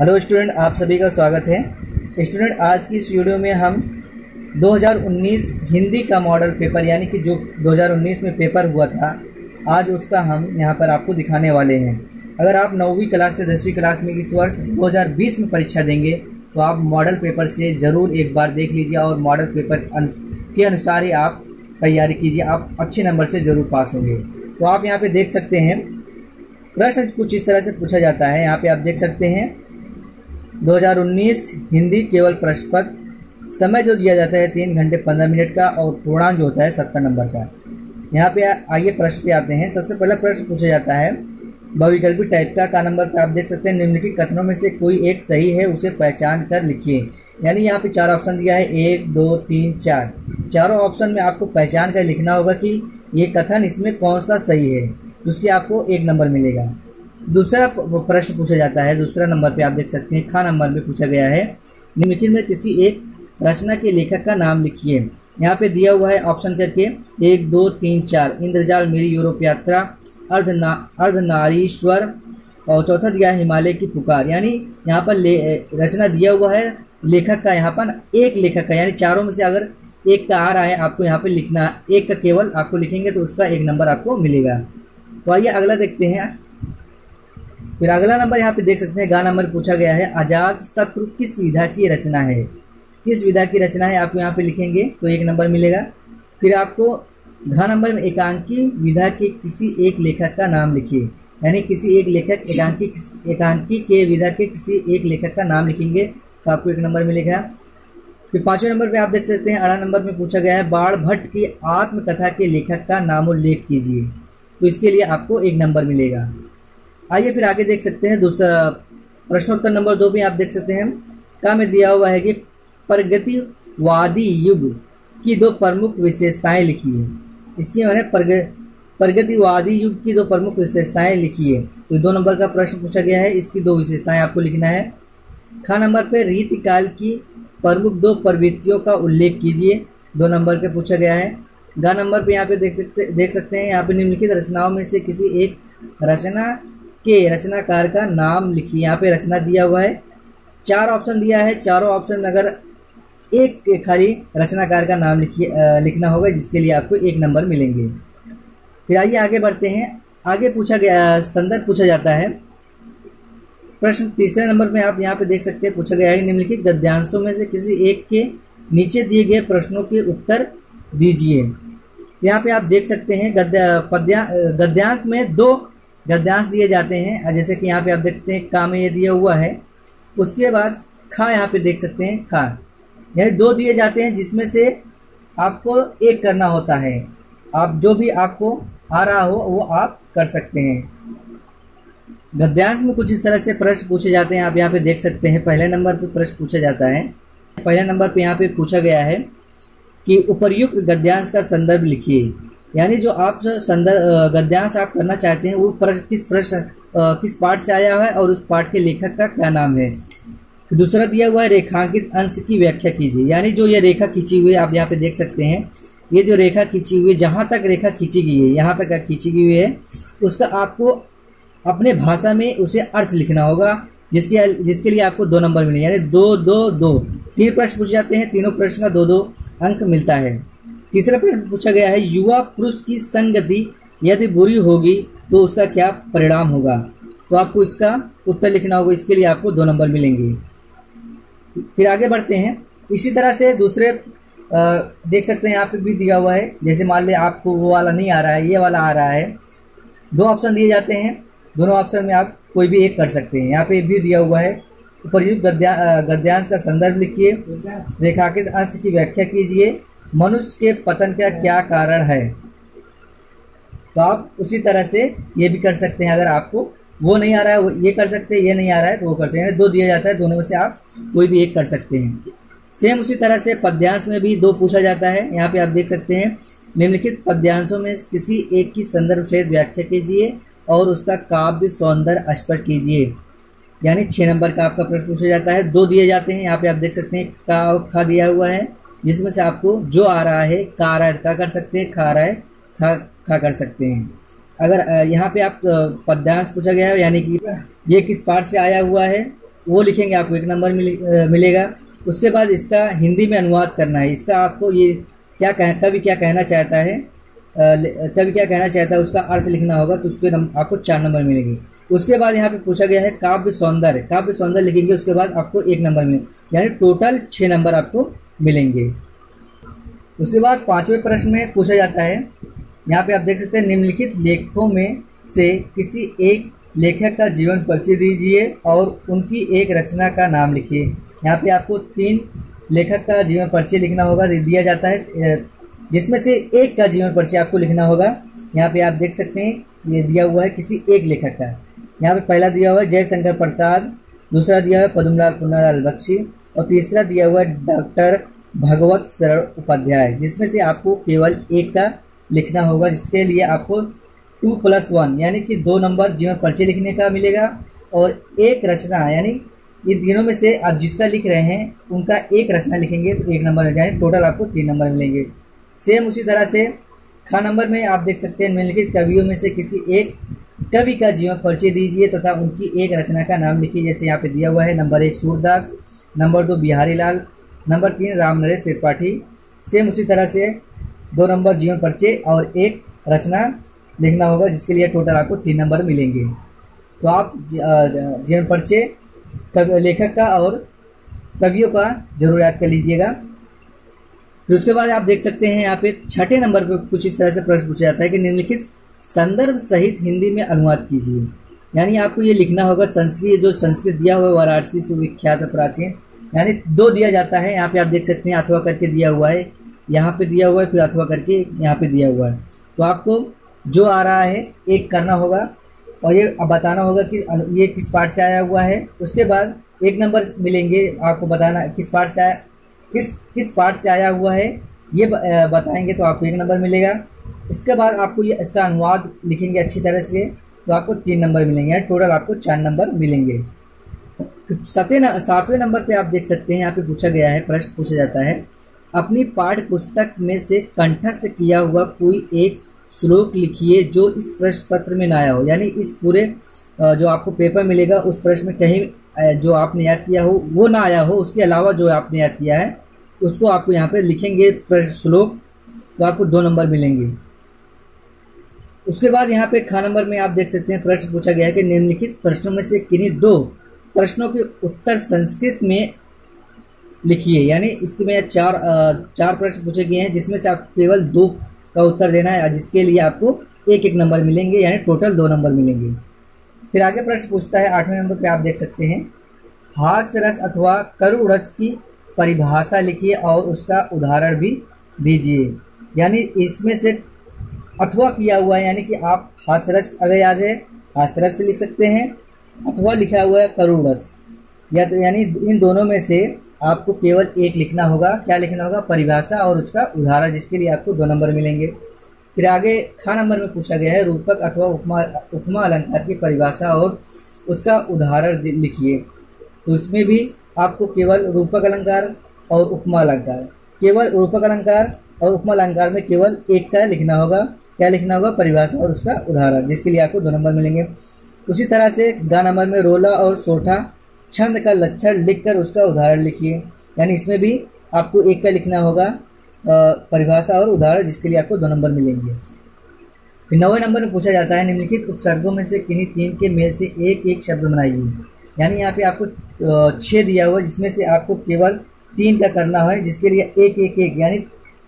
Hello student, आप सभी का स्वागत है। स्टूडेंट, आज की इस वीडियो में हम 2019 हिंदी का मॉडल पेपर यानी कि जो 2019 में पेपर हुआ था, आज उसका हम यहां पर आपको दिखाने वाले हैं। अगर आप 9वीं क्लास से 10वीं क्लास में इस वर्ष 2020 में परीक्षा देंगे तो आप मॉडल पेपर से ज़रूर एक बार देख लीजिए और मॉडल पेपर के अनुसार ही आप तैयारी कीजिए। आप अच्छे नंबर से ज़रूर पास होंगे। तो आप यहाँ पर देख सकते हैं, प्रश्न कुछ इस तरह से पूछा जाता है। यहाँ पर आप देख सकते हैं 2019 हिंदी केवल प्रश्न पत्र, समय जो दिया जाता है 3 घंटे 15 मिनट का और पूर्णांक जो होता है 70 नंबर का। यहाँ पे आइए प्रश्न पे आते हैं। सबसे पहला प्रश्न पूछा जाता है बहुविकल्पी टाइप का नंबर पर आप देख सकते हैं निम्नलिखित कथनों में से कोई एक सही है, उसे पहचान कर लिखिए। यानी यहाँ पे 4 ऑप्शन दिया है, 1 2 3 4। चारों ऑप्शन में आपको पहचान कर लिखना होगा कि ये कथन इसमें कौन सा सही है, उसके आपको 1 नंबर मिलेगा। दूसरा प्रश्न पूछा जाता है, दूसरा नंबर पे आप देख सकते हैं, खा नंबर पे पूछा गया है निम्नलिखित में किसी एक रचना के लेखक का नाम लिखिए। यहाँ पे दिया हुआ है ऑप्शन करके 1 2 3 4, इंद्रजाल, मेरी यूरोप यात्रा, अर्धनारीश्वर और चौथा दिया है हिमालय की पुकार। यानी यहाँ पर रचना दिया हुआ है, लेखक का यहाँ पर एक लेखक का, यानी चारों में से अगर एक का आ रहा है आपको यहाँ पर लिखना, एक का केवल आपको लिखेंगे तो उसका 1 नंबर आपको मिलेगा। तो आइए अगला देखते हैं। फिर अगला नंबर यहाँ पे देख सकते हैं, गा नंबर पूछा गया है आजाद शत्रु किस विधा की रचना है, किस विधा की रचना है आप यहाँ पे लिखेंगे तो 1 नंबर मिलेगा। फिर आपको घ नंबर में एकांकी विधा के किसी एक लेखक का नाम लिखिए, यानी किसी एक लेखक एकांकी के विधा के किसी एक लेखक का नाम लिखेंगे तो आपको 1 नंबर मिलेगा। फिर 5वें नंबर पर आप देख सकते हैं, 18 नंबर में पूछा गया है बाण भट्ट की आत्मकथा के लेखक का नामोल्लेख कीजिए, तो इसके लिए आपको 1 नंबर मिलेगा। आइए फिर आगे देख सकते हैं, दूसरा प्रश्नोत्तर नंबर 2 भी आप देख सकते हैं, का में दिया हुआ है कि प्रगतिवादी युग की 2 प्रमुख विशेषताएं लिखिए। इसकी मैंने प्रगतिवादी युग की 2 प्रमुख विशेषताएं लिखिए, तो 2 नंबर का प्रश्न पूछा गया है, इसकी 2 विशेषताएं आपको लिखना है। खा नंबर पर रीतिकाल की प्रमुख 2 प्रवृत्तियों का उल्लेख कीजिए, 2 नंबर पर पूछा गया है। गा नंबर पर यहाँ पे देख सकते हैं, यहाँ पे निम्नलिखित रचनाओं में से किसी एक रचना के रचनाकार का नाम लिखिए। यहाँ पे रचना दिया हुआ है, 4 ऑप्शन दिया है, चारों ऑप्शन में अगर एक खाली रचनाकार का नाम लिखना होगा, जिसके लिए आपको 1 नंबर मिलेंगे। फिर आइए आगे बढ़ते हैं। आगे पूछा गया संदर्भ पूछा जाता है, प्रश्न 3रे नंबर में आप यहाँ पे देख सकते हैं, पूछा गया है निम्नलिखित गद्यांशों में से किसी एक के नीचे दिए गए प्रश्नों के उत्तर दीजिए। यहाँ पे आप देख सकते हैं गद्यांश में 2 गद्यांश दिए जाते हैं, जैसे कि यहाँ पे आप देख सकते हैं का में ये दिया हुआ है, उसके बाद खा यहाँ पे देख सकते हैं खा, यानी 2 दिए जाते हैं जिसमें से आपको एक करना होता है। आप जो भी आपको आ रहा हो वो आप कर सकते हैं। गद्यांश में कुछ इस तरह से प्रश्न पूछे जाते हैं, आप यहाँ पे देख सकते हैं। पहले नंबर पर प्रश्न पूछा जाता है, पहले नंबर पर यहाँ पे पूछा गया है कि उपर्युक्त गद्यांश का संदर्भ लिखिए, यानी जो आप गद्यांश आप करना चाहते हैं वो किस पाठ से आया है और उस पाठ के लेखक का क्या नाम है। दूसरा दिया हुआ है रेखांकित अंश की व्याख्या कीजिए, यानी जो ये रेखा खींची हुई है आप यहाँ पे देख सकते हैं, ये जो रेखा खींची हुई है, जहाँ तक रेखा खींची गई है, यहाँ तक खींची गई है, उसका आपको अपने भाषा में उसे अर्थ लिखना होगा, जिसके लिए आपको 2 नंबर मिले, यानी 2 2 2। 3 प्रश्न पूछे जाते हैं, तीनों प्रश्न का 2 2 अंक मिलता है। तीसरा प्रश्न पूछा गया है युवा पुरुष की संगति यदि बुरी होगी तो उसका क्या परिणाम होगा, तो आपको इसका उत्तर लिखना होगा, इसके लिए आपको 2 नंबर मिलेंगे। फिर आगे बढ़ते हैं। इसी तरह से दूसरे देख सकते हैं, यहाँ पे भी दिया हुआ है, जैसे मान लें आपको वो वाला नहीं आ रहा है, ये वाला आ रहा है, 2 ऑप्शन दिए जाते हैं, दोनों ऑप्शन में आप कोई भी एक कर सकते हैं। यहाँ पे भी दिया हुआ है उपर्युक्त गद्यांश का संदर्भ लिखिए, रेखांकित अंश की व्याख्या कीजिए, मनुष्य के पतन का क्या कारण है, तो आप उसी तरह से ये भी कर सकते हैं। अगर आपको वो नहीं आ रहा है वो ये कर सकते हैं, ये नहीं आ रहा है तो वो कर सकते हैं। 2 दिया जाता है, दोनों में से आप कोई भी एक कर सकते हैं। सेम उसी तरह से पद्यांश में भी 2 पूछा जाता है। यहाँ पे आप देख सकते हैं निम्नलिखित पद्यांशों में किसी एक की संदर्भ से व्याख्या कीजिए और उसका काव्य सौंदर्य स्पष्ट कीजिए, यानी 6 नंबर का आपका प्रश्न पूछा जाता है। 2 दिए जाते हैं, यहाँ पे आप देख सकते हैं का और खा दिया हुआ है, जिसमें से आपको जो आ रहा है का आ रहा है का कर सकते हैं, खा रहा है खा कर सकते हैं। अगर यहाँ पे आप पद्यांश पूछा गया है, यानी कि ये किस पाठ से आया हुआ है वो लिखेंगे आपको 1 नंबर मिलेगा। उसके बाद इसका हिंदी में अनुवाद करना है, इसका आपको ये क्या कवि क्या कहना चाहता है, उसका अर्थ लिखना होगा, तो उसके आपको 4 नंबर मिलेंगे। उसके बाद यहाँ पे पूछा गया है काव्य सौंदर्य लिखेंगे, उसके बाद आपको 1 नंबर मिलेंगे, यानी टोटल 6 नंबर आपको मिलेंगे। उसके बाद 5वें प्रश्न में पूछा जाता है, यहाँ पे आप देख सकते हैं, निम्नलिखित लेखकों में से किसी एक लेखक का जीवन परिचय दीजिए और उनकी एक रचना का नाम लिखिए। यहाँ पे आपको 3 लेखक का जीवन परिचय लिखना होगा, दिया जाता है, जिसमें से एक का जीवन परिचय आपको लिखना होगा। यहाँ पे आप देख सकते हैं, ये दिया हुआ है किसी एक लेखक का। यहाँ पे पहला दिया हुआ है जयशंकर प्रसाद, दूसरा दिया हुआ है पद्मलाल पुन्नालाल बख्शी, और तीसरा दिया हुआ है डॉक्टर भगवत शरण उपाध्याय, जिसमें से आपको केवल एक का लिखना होगा, जिसके लिए आपको 2+1 यानी कि 2 नंबर जीवन परिचय लिखने का मिलेगा और एक रचना, यानी ये तीनों में से आप जिसका लिख रहे हैं उनका एक रचना लिखेंगे तो 1 नंबर, यानी टोटल आपको 3 नंबर मिलेंगे। सेम उसी तरह से ख नंबर में आप देख सकते हैं, निम्नलिखित कवियों में से किसी एक कवि का जीवन परिचय दीजिए तथा उनकी एक रचना का नाम लिखिए। जैसे यहाँ पे दिया हुआ है, number 1 Surdas, number 2 Bihari Lal, number 3 Ram Naresh Tripathi. Same उसी तरह से 2 नंबर जीवन परिचय और एक रचना लिखना होगा, जिसके लिए टोटल आपको 3 नंबर मिलेंगे। तो आप जीवन परिचय लेखक का और कवियों का जरूर याद कर लीजिएगा। फिर उसके बाद आप देख सकते हैं, यहाँ पे 6ठे नंबर पर कुछ इस तरह से प्रश्न पूछा जाता है कि निम्नलिखित संदर्भ सहित हिंदी में अनुवाद कीजिए, यानी आपको ये लिखना होगा। संस्कृत, जो संस्कृत दिया हुआ है, वाराणसी सुविख्यात प्राचीन, यानी 2 दिया जाता है। यहाँ पे आप देख सकते हैं, अथवा करके दिया हुआ है, यहाँ पे दिया हुआ है, फिर अथवा करके यहाँ पे दिया हुआ है। तो आपको जो आ रहा है एक करना होगा और ये अब बताना होगा कि ये किस पार्ट से आया हुआ है। उसके बाद 1 नंबर मिलेंगे, आपको बताना किस पार्ट से आया हुआ है, ये बताएंगे तो आपको 1 नंबर मिलेगा। इसके बाद आपको ये इसका अनुवाद लिखेंगे अच्छी तरह से, तो आपको 3 नंबर मिलेंगे, टोटल आपको 4 नंबर मिलेंगे। 7वें नंबर पर आप देख सकते हैं, यहाँ पर पूछा गया है, प्रश्न पूछा जाता है, अपनी पाठ्य पुस्तक में से कंठस्थ किया हुआ कोई एक श्लोक लिखिए जो इस प्रश्न पत्र में ना आया हो, यानी इस पूरे जो आपको पेपर मिलेगा उस प्रश्न में कहीं जो आपने याद किया हो वो ना आया हो, उसके अलावा जो आपने याद किया है उसको आपको यहाँ पे लिखेंगे श्लोक, तो आपको 2 नंबर मिलेंगे। उसके बाद यहाँ पे ख नंबर में आप देख सकते हैं, प्रश्न पूछा गया है कि निम्नलिखित प्रश्नों में से किन्हीं 2 प्रश्नों के उत्तर संस्कृत में लिखिए, यानी इसमें 4 प्रश्न पूछे गए हैं, जिसमें से आप केवल 2 का उत्तर देना है, जिसके लिए आपको 1-1 नंबर मिलेंगे, यानी टोटल 2 नंबर मिलेंगे। फिर आगे प्रश्न पूछता है 8वें नंबर पे आप देख सकते हैं, हास्य रस अथवा करुण रस की परिभाषा लिखिए और उसका उदाहरण भी दीजिए, यानी इसमें से अथवा किया हुआ है, यानी कि आप हास्य रस अगर याद है हास्य रस लिख सकते हैं, अथवा लिखा हुआ है करुण रस, यानी इन दोनों में से आपको केवल एक लिखना होगा। क्या लिखना होगा? परिभाषा और उसका उदाहरण, जिसके लिए आपको 2 नंबर मिलेंगे। फिर आगे ख नंबर में पूछा गया है, रूपक अथवा उपमा अलंकार की परिभाषा और उसका उदाहरण लिखिए, तो उसमें भी आपको केवल रूपक अलंकार और उपमा अलंकार, केवल रूपक अलंकार और उपमा अलंकार में केवल एक का लिखना होगा। क्या लिखना होगा? परिभाषा और उसका उदाहरण, जिसके लिए आपको 2 नंबर मिलेंगे। उसी तरह से ग नंबर में रोला और सोठा छंद का लक्षण लिखकर उसका उदाहरण लिखिए, यानी इसमें भी आपको एक का लिखना होगा, परिभाषा और उदाहरण, जिसके लिए आपको 2 नंबर मिलेंगे। फिर 9वें नंबर में पूछा जाता है, निम्नलिखित उपसर्गों में से किन्हीं 3 के मेल से एक एक शब्द बनाइए, यानी यहाँ पे आपको 6 दिया हुआ है, जिसमें से आपको केवल 3 का करना है, जिसके लिए 1-1-1 यानी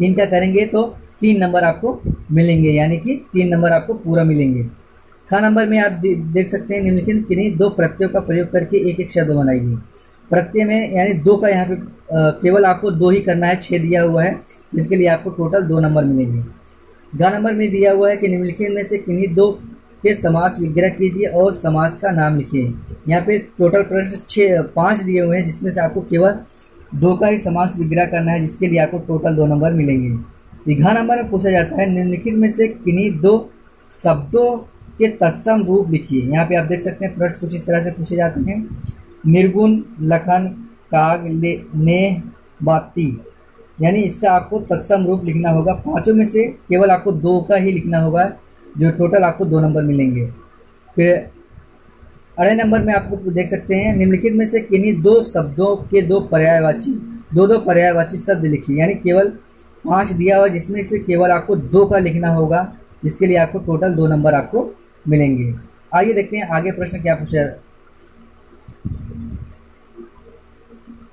3 का करेंगे तो 3 नंबर आपको मिलेंगे, यानी कि 3 नंबर आपको पूरा मिलेंगे। ख नंबर में आप देख सकते हैं, निम्नलिखित किन्हीं 2 प्रत्ययों का प्रयोग करके एक एक शब्द बनाइए। प्रत्यय में यानी 2 का यहाँ पे केवल आपको 2 ही करना है, 6 दिया हुआ है, जिसके लिए आपको टोटल 2 नंबर मिलेंगे। ग नंबर में दिया हुआ है कि निम्नलिखित में से किन्हीं 2 के समास विग्रह कीजिए और समास का नाम लिखिए। यहाँ पे टोटल प्रश्न 5 दिए हुए हैं, जिसमें से आपको केवल 2 का ही समास विग्रह करना है, जिसके लिए आपको टोटल 2 नंबर मिलेंगे। घ नंबर में पूछा जाता है, निम्नलिखित में से किन्हीं 2 शब्दों के तत्सम रूप लिखिए। यहाँ पे आप देख सकते हैं, प्रश्न कुछ इस तरह से पूछे जाते हैं, निर्गुण, लखन, काग, नेह, बाती, यानी इसका आपको तत्सम रूप लिखना होगा। 5 में से केवल आपको 2 का ही लिखना होगा, जो टोटल आपको 2 नंबर मिलेंगे। फिर अरे नंबर में आपको देख सकते हैं निम्नलिखित में से किन्हीं दो शब्दों के दो पर्यायवाची शब्द लिखिए, यानी केवल 5 दिया हुआ जिसमें से केवल आपको 2 का लिखना होगा, जिसके लिए आपको टोटल 2 नंबर आपको मिलेंगे। आइए देखते हैं आगे प्रश्न क्या पूछा है।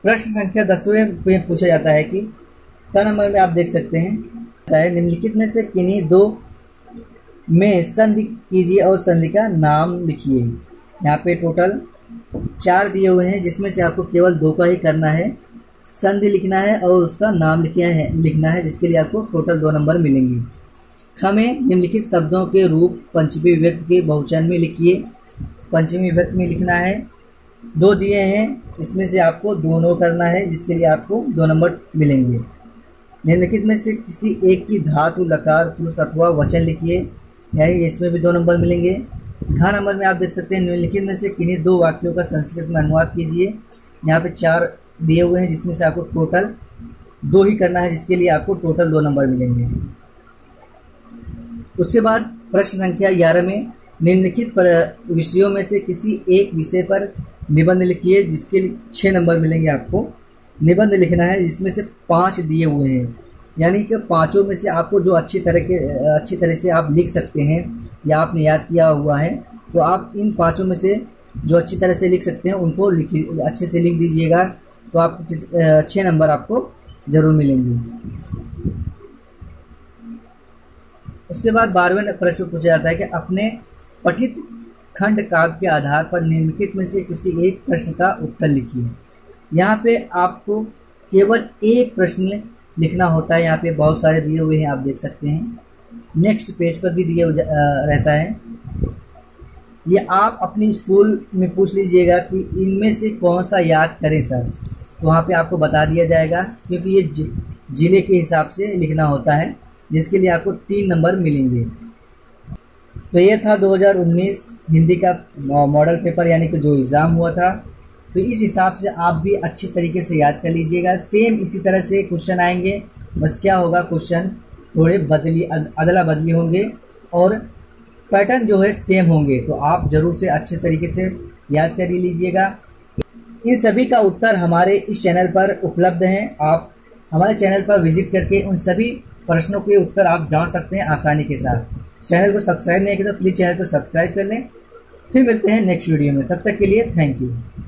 प्रश्न संख्या 10वें में पूछा जाता है कि क नंबर में आप देख सकते हैं निम्नलिखित में से किन्हीं दो में संधि कीजिए और संधि का नाम लिखिए। यहाँ पे टोटल 4 दिए हुए हैं जिसमें से आपको केवल 2 का ही करना है, संधि लिखना है और उसका नाम लिखना है, जिसके लिए आपको टोटल 2 नंबर मिलेंगे। ख में निम्नलिखित शब्दों के रूप पंचमी विभक्ति के बहुवचन में लिखिए। पंचमी विभक्ति में लिखना है, 2 दिए हैं इसमें से आपको दोनों करना है, जिसके लिए आपको 2 नंबर मिलेंगे। निम्नलिखित में से किसी एक की धातु लकार पुरुष अथवा वचन लिखिए, यानी इसमें भी 2 नंबर मिलेंगे। घ नंबर में आप देख सकते हैं निम्नलिखित में से किन्हीं 2 वाक्यों का संस्कृत में अनुवाद कीजिए। यहाँ पे 4 दिए हुए हैं जिसमें से आपको टोटल 2 ही करना है, जिसके लिए आपको टोटल 2 नंबर मिलेंगे। उसके बाद प्रश्न संख्या 11 में निम्नलिखित विषयों में से किसी एक विषय पर निबंध लिखिए, जिसके लिए 6 नंबर मिलेंगे। आपको निबंध लिखना है जिसमें से 5 दिए हुए हैं, यानी कि 5 में से आपको जो अच्छी तरह से आप लिख सकते हैं या आपने याद किया हुआ है, तो आप इन 5 में से जो अच्छी तरह से लिख सकते हैं उनको अच्छे से लिख दीजिएगा, तो आपको 6 नंबर आपको ज़रूर मिलेंगे। उसके बाद 12वें प्रश्न पूछा जाता है कि अपने पठित खंड काव्य के आधार पर निम्नलिखित में से किसी एक प्रश्न का उत्तर लिखिए। यहाँ पे आपको केवल एक प्रश्न लिखना होता है। यहाँ पे बहुत सारे दिए हुए हैं, आप देख सकते हैं, नेक्स्ट पेज पर भी दिए रहता है। ये आप अपने स्कूल में पूछ लीजिएगा कि इनमें से कौन सा याद करें सर, तो वहाँ पे आपको बता दिया जाएगा, क्योंकि ये जिले के हिसाब से लिखना होता है, जिसके लिए आपको 3 नंबर मिलेंगे। तो ये था 2019 हिंदी का मॉडल पेपर, यानी कि जो एग्ज़ाम हुआ था, तो इस हिसाब से आप भी अच्छे तरीके से याद कर लीजिएगा। सेम इसी तरह से क्वेश्चन आएंगे, बस क्या होगा, क्वेश्चन थोड़े अदला बदली होंगे और पैटर्न जो है सेम होंगे, तो आप ज़रूर से अच्छे तरीके से याद कर लीजिएगा। इन सभी का उत्तर हमारे इस चैनल पर उपलब्ध हैं। आप हमारे चैनल पर विजिट करके उन सभी प्रश्नों के उत्तर आप जान सकते हैं आसानी के साथ। चैनल को सब्सक्राइब नहीं किया तो प्लीज़ चैनल को सब्सक्राइब कर लें। फिर मिलते हैं नेक्स्ट वीडियो में, तब तक के लिए थैंक यू।